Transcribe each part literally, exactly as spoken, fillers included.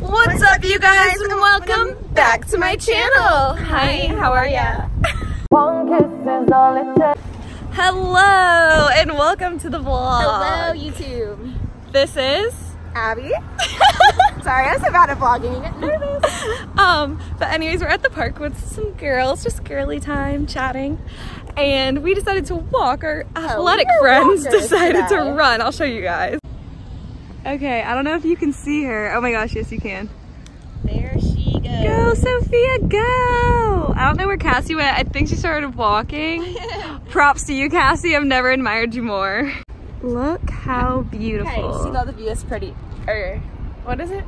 What's up, you guys, and welcome back to my channel. Hi, how are ya? Hello, and welcome to the vlog. Hello, YouTube. This is Abby. Sorry, I was about to vlog and you get nervous. Um, but anyways, we're at the park with some girls, just girly time, chatting. And we decided to walk. Our athletic oh, friends decided today. to run. I'll show you guys. Okay, I don't know if you can see her. Oh my gosh, yes you can. There she goes. Go, Sophia, go! I don't know where Cassie went. I think she started walking. Props to you, Cassie. I've never admired you more. Look how beautiful. Okay, see now the view is pretty. Er, what is it?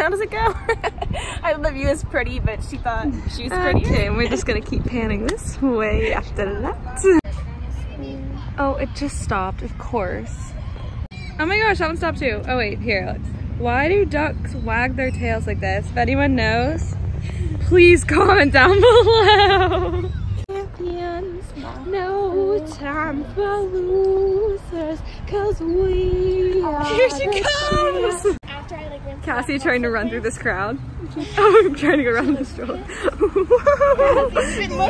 How does it go? I thought the view is pretty, but she thought she was pretty. Okay, and we're just gonna keep panning this way after that. Oh, it just stopped, of course. Oh my gosh, that one stopped too. Oh wait, here, let's. Why do ducks wag their tails like this? If anyone knows, please comment down below. Champions, no time for losers, cause we are. Here she comes! After I, like, rinse Cassie trying to run through this crowd. Oh, I'm trying to go around this stroller.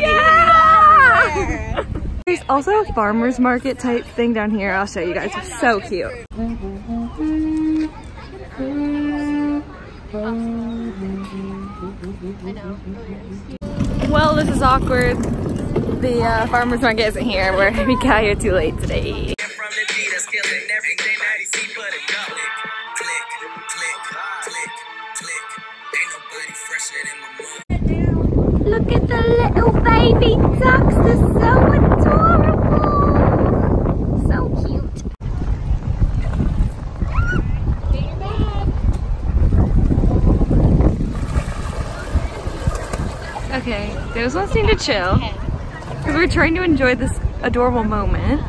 Yeah! There's also a farmer's market type thing down here. I'll show you guys, it's so cute. Well, this is awkward. The uh, farmer's market isn't here. We're, we got here too late today. Look at the little baby ducks, they're so adorable! So cute. Okay, those ones need to chill. Because we're trying to enjoy this adorable moment.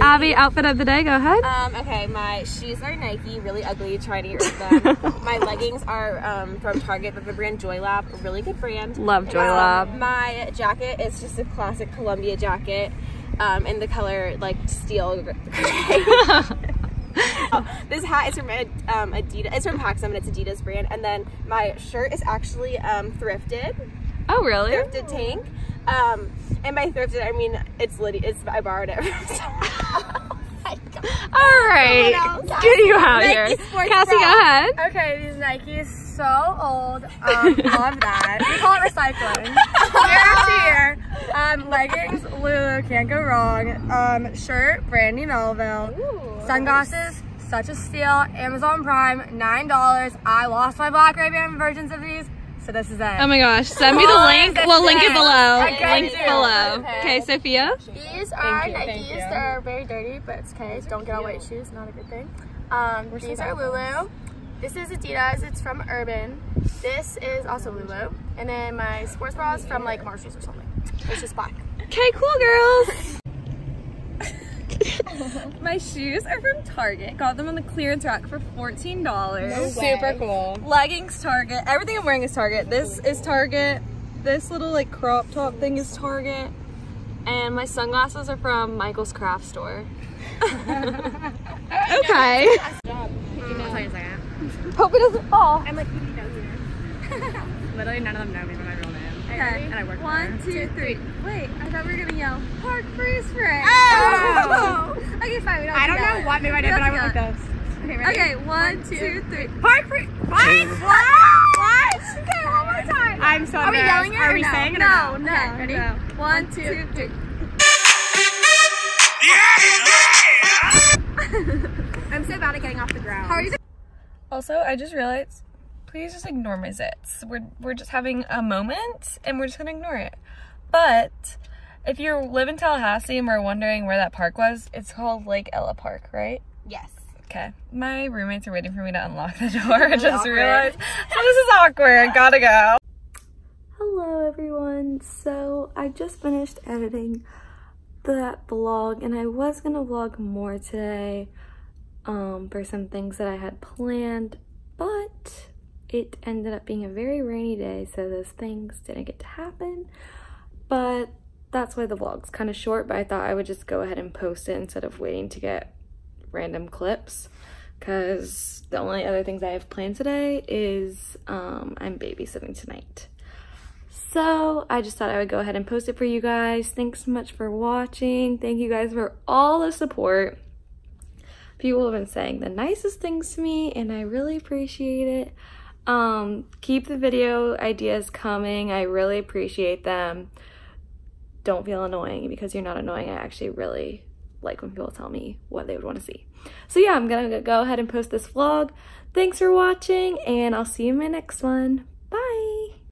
Abby, outfit of the day, go ahead. Um, okay, my shoes are Nike, really ugly, trying to get rid of them. My leggings are um, from Target, but the brand JoyLab, really good brand. Love JoyLab. Um, my jacket is just a classic Columbia jacket um, in the color, like, steel gray. Oh, this hat is from um, Adidas, it's from Pacsun, and it's Adidas brand. And then my shirt is actually um, thrifted. Oh, really? Thrifted tank. Um, and by thrifted, I mean, it's Liddy, it's, I borrowed it from someone else. All right, get you out Nike here. Cassie, go ahead. Okay, these Nikes, so old. Um, love that. We call it recycling. Year after year. Um, leggings, Lulu, can't go wrong. Um, shirt, Brandy Melville. Ooh, sunglasses, nice. Such a steal. Amazon Prime, nine dollars. I lost my black Ray-Ban versions of these. So this is it. Oh my gosh, send me the oh, link. We'll link it below. Okay, link it below. Okay, okay, Sophia? These are Nikes. They're very dirty, but it's okay. Don't get all white shoes. Not a good thing. Um, these are Lulu. This is Adidas. It's from Urban. This is also Lulu. And then my sports bra is from like Marshalls or something. It's just black. Okay, cool, girls. My shoes are from Target. Got them on the clearance rack for fourteen dollars. No Super cool. Leggings, Target. Everything I'm wearing is Target. This is Target. This little like crop top thing is Target. And my sunglasses are from Michael's craft store. Okay. Hope it doesn't fall. I'm like, who do you know here? Literally none of them know me by my real name. Okay. And I work One, two, three. Wait, I thought we were gonna yell "Park freeze frame." Oh! Okay, fine. We don't. I don't know what maybe I did, but I went with those. Okay, ready? Okay, one, one, two, three. Park freeze. What? What? Okay, one more time. I'm so. Are we yelling it? Are we saying it? No, no. Ready? One, two, three. I'm so bad at getting off the ground. How are you? Also, I just realized. Please just ignore my zits. We're, we're just having a moment and we're just gonna ignore it. But if you live in Tallahassee and we're wondering where that park was, it's called Lake Ella Park, right? Yes. Okay. My roommates are waiting for me to unlock the door. I just realized oh, this is awkward. Gotta go. Hello everyone. So I just finished editing that vlog and I was gonna vlog more today um, for some things that I had planned, but it ended up being a very rainy day, so those things didn't get to happen, but that's why the vlog's kind of short, but I thought I would just go ahead and post it instead of waiting to get random clips, because the only other things I have planned today is um, I'm babysitting tonight. So I just thought I would go ahead and post it for you guys. Thanks so much for watching. Thank you guys for all the support. People have been saying the nicest things to me and I really appreciate it. Um, keep the video ideas coming. I really appreciate them. Don't feel annoying because you're not annoying. I actually really like when people tell me what they would want to see. So yeah, I'm gonna go ahead and post this vlog. Thanks for watching and I'll see you in my next one.